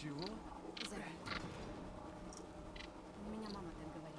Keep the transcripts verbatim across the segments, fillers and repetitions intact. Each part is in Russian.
Чего? Забей. Меня мама так говорила.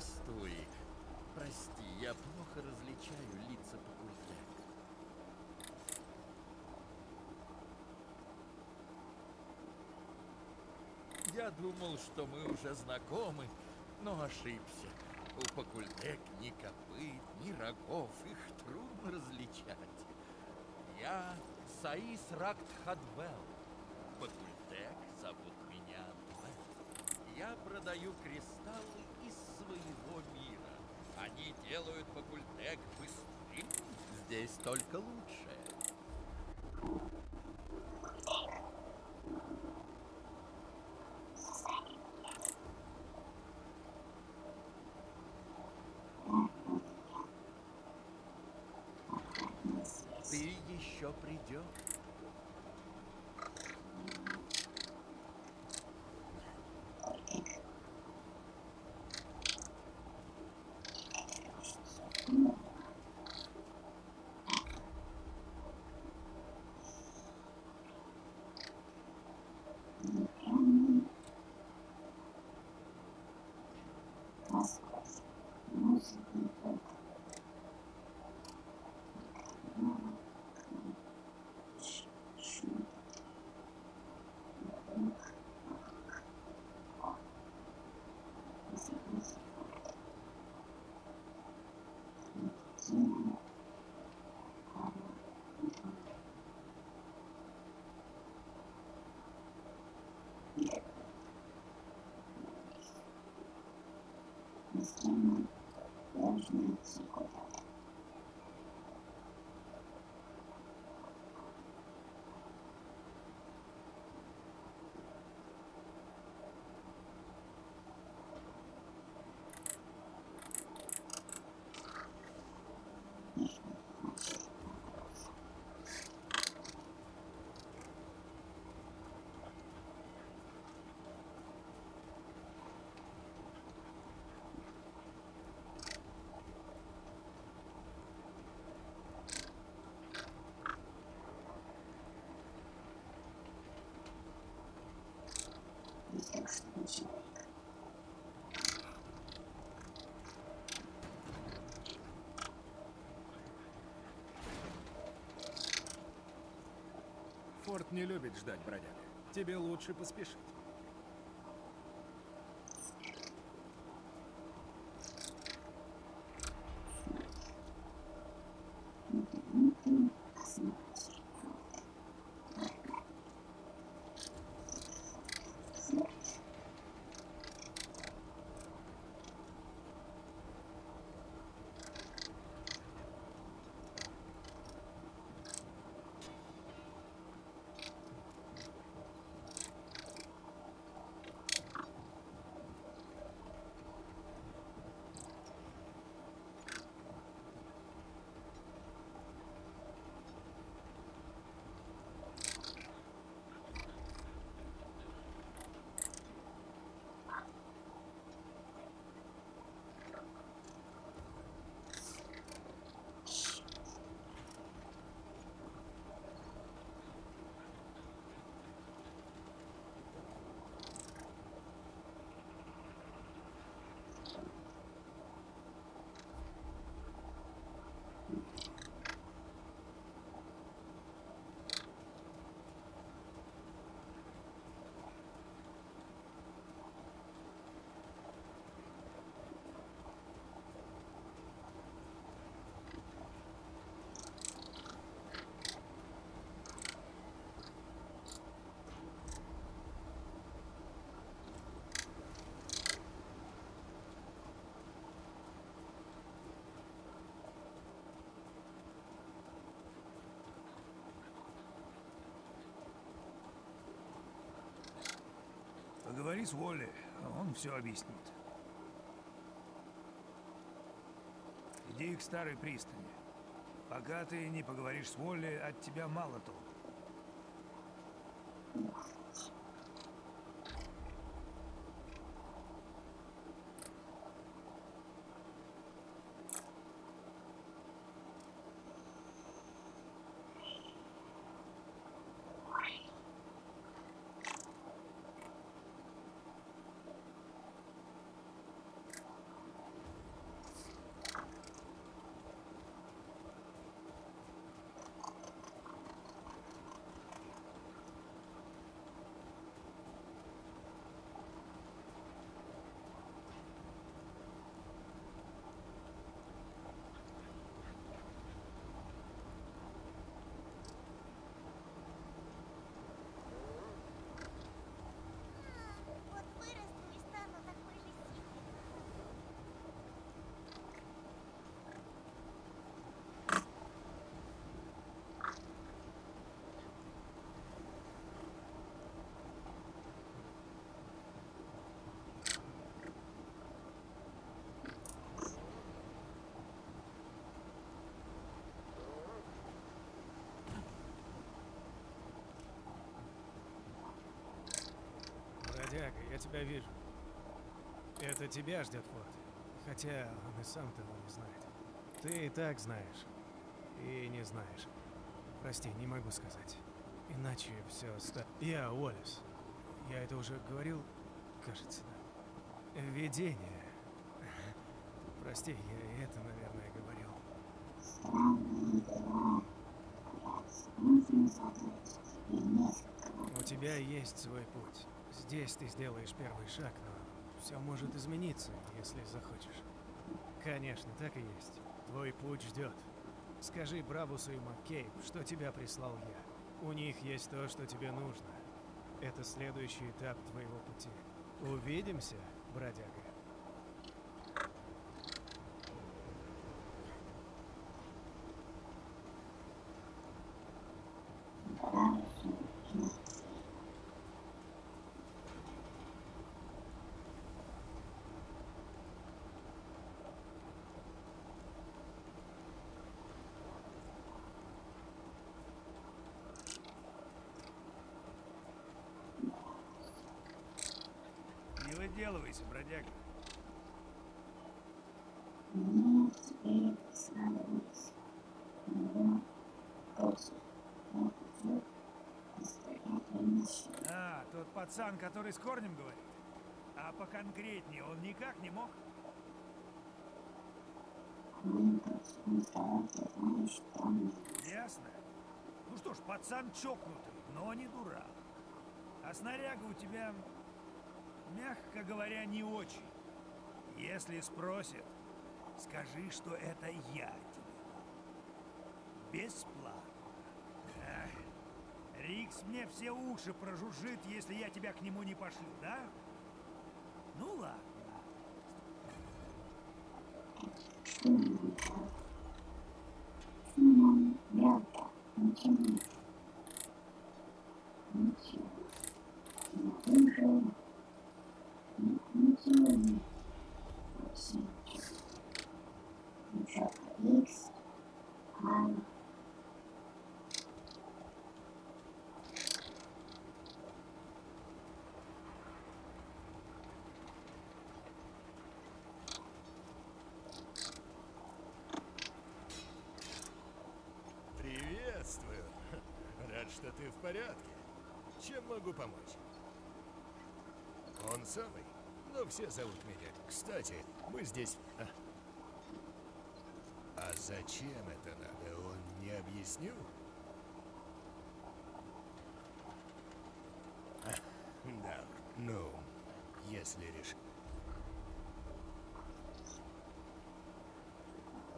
Здравствуй. Прости, я плохо различаю лица Пакульдека. Я думал, что мы уже знакомы, но ошибся. У Пакульдек ни копыт, ни рогов, их трудно различать. Я Саис Ракт Хадбел. Пакульдек зовут меня Дуэль. Я продаю кристаллы из своего мира. Они делают Пакульдек быстрым. Здесь только лучшее. Ты еще придешь. Форт не любит ждать бродяг. Тебе лучше поспешить. Поговори с Уолли, он все объяснит. Иди к старой пристани. Пока ты не поговоришь с Уолли, от тебя мало толку. Пакульдек, я тебя вижу. Это тебя ждет Форд. Хотя он и сам того не знает. Ты и так знаешь. И не знаешь. Прости, не могу сказать. Иначе все ста... Я Олес. Я это уже говорил, кажется, да. Видение. Прости, я это, наверное, говорил. У тебя есть свой путь. Здесь ты сделаешь первый шаг, но все может измениться, если захочешь. Конечно, так и есть. Твой путь ждет. Скажи Брабусу и Маккейб, что тебя прислал я. У них есть то, что тебе нужно. Это следующий этап твоего пути. Увидимся, бродяга. Не выделывайся, бродяга. Нет, теперь садись. Его точно. Он идет искать. А, тот пацан, который с корнем говорит. А поконкретнее он никак не мог. Ясно. Ну что ж, пацан чокнутый, но не дурак. А снаряга у тебя... Мягко говоря, не очень. Если спросят, скажи, что это я тебе. Бесплатно. Эх, Рикс мне все уши прожужжит, если я тебя к нему не пошлю, да? Ну ладно. Приветствую. Рад, что ты в порядке. Чем могу помочь? Он самый. Но все зовут меня. Кстати, мы здесь... А, а зачем это надо? Он не объяснил? А, да, ну, если решить.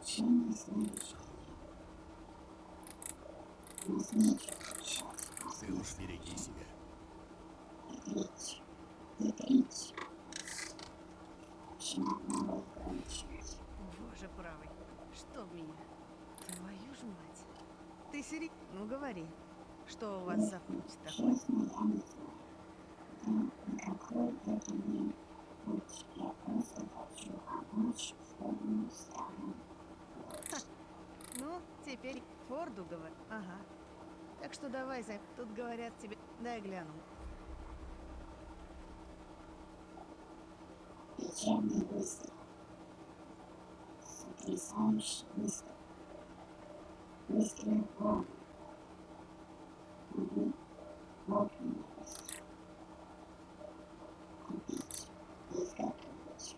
Чем не знаешь? Ты уж береги себя. Беречь. Беречь. Боже правый, что в меня? Твою ж мать. Ты Серик? Ну говори, что у вас за путь такой? Ха. Ну, теперь Форду говорю. Ага. Так что давай, Зай, тут говорят тебе. Дай гляну. Печальный выстрел. Потрясающий выстрел. Выстрел в окна. Угу. В окна не выстрел. Убить. Изготовить.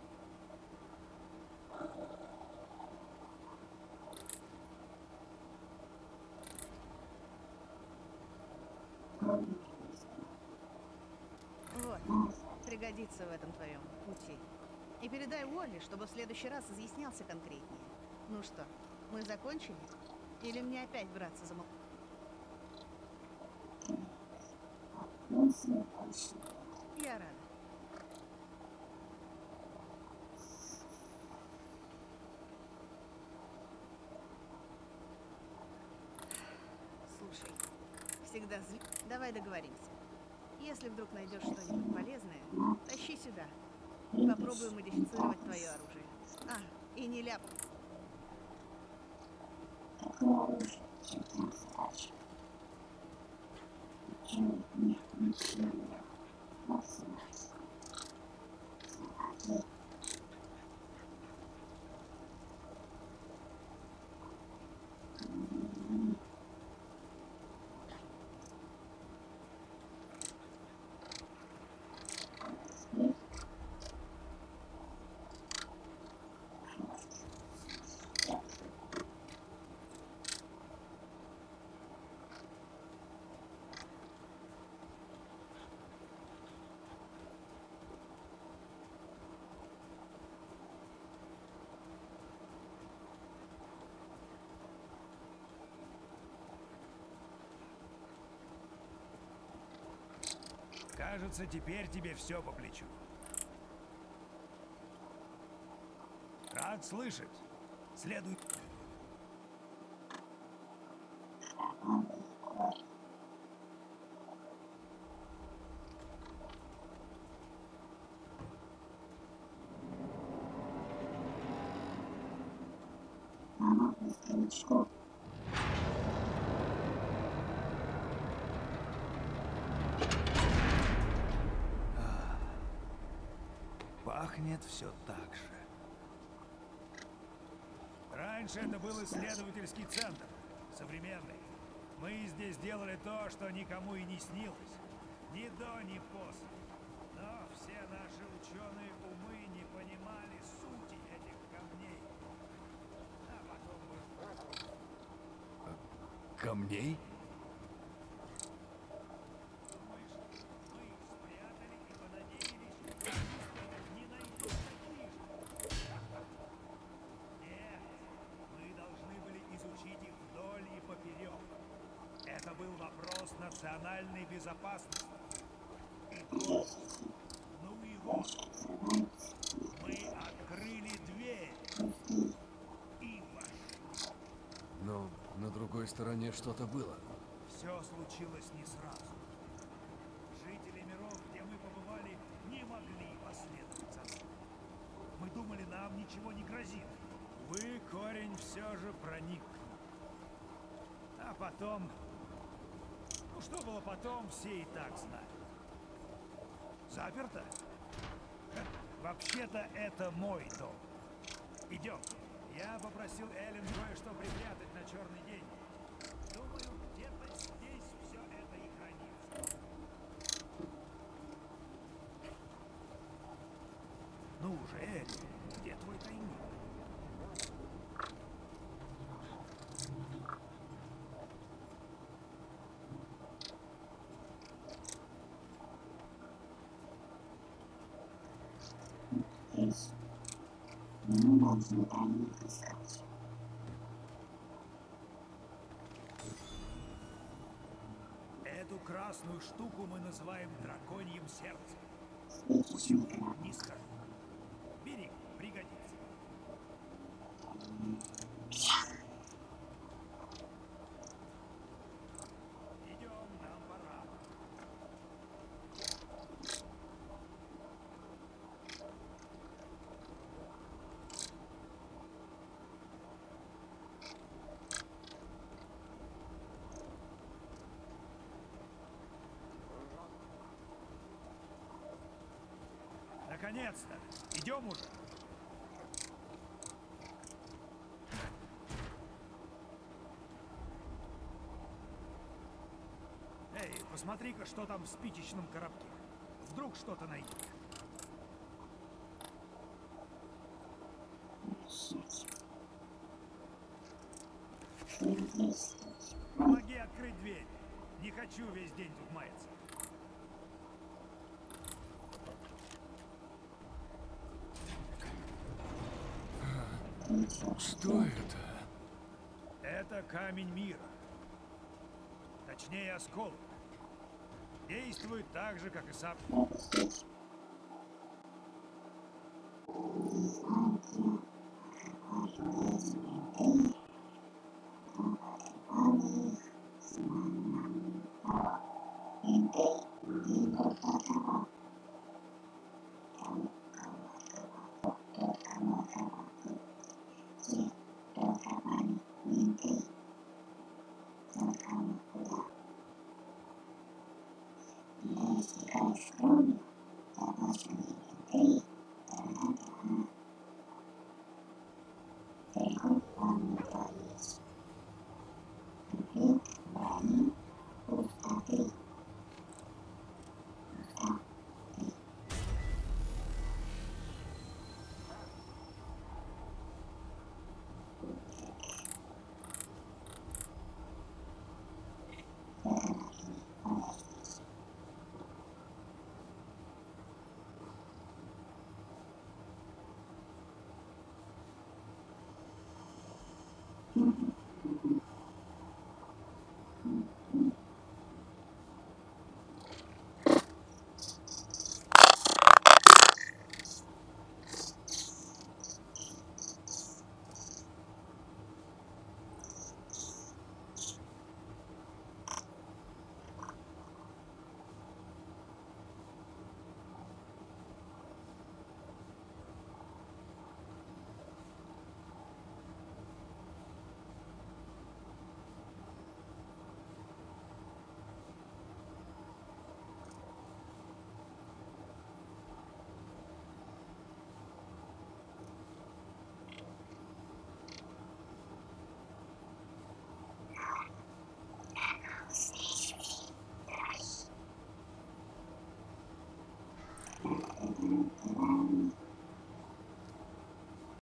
Вот. Пригодится в этом твоем пути. И передай Уолли, чтобы в следующий раз изъяснялся конкретнее. Ну что, мы закончили? Или мне опять браться за мол... Я рада. Слушай, всегда зли... Давай договоримся. Если вдруг найдешь что-нибудь полезное, тащи сюда. Попробую модифицировать твое оружие. А, и не ляп. Такое оружие, чем там задача. Чем нет, ничего не ляп. Максимально. Кажется, теперь тебе все по плечу. Рад слышать. Следуй. Пахнет все так же. Раньше это был исследовательский центр, современный. Мы здесь делали то, что никому и не снилось. Ни до, ни после. Но все наши ученые умы не понимали сути этих камней. А потом... А, камней? Национальной безопасности. Ну и вот. Мы открыли дверь. И вошли. Но на другой стороне что-то было. Все случилось не сразу. Жители миров, где мы побывали, не могли последовать за нами. Мы думали, нам ничего не грозит. Вы корень все же проник. А потом... Ну, что было потом, все и так знают. Заперто? Вообще-то это мой дом. Идем. Я попросил Эллин кое-что припрятать на черный день. Думаю, где-то здесь все это и хранится. Ну уже, Эллин, где твой тайник? Эту красную штуку мы называем драконьим сердцем. Усилу не скажу. Бери, пригодится. Наконец-то! Идем уже! Эй, посмотри-ка, что там в спичечном коробке. Вдруг что-то найдет. Помоги открыть дверь. Не хочу весь день тут маяться. Что это? Это камень мира. Точнее, осколок. Действует так же, как и сапф. Если он что-нибудь, то можно не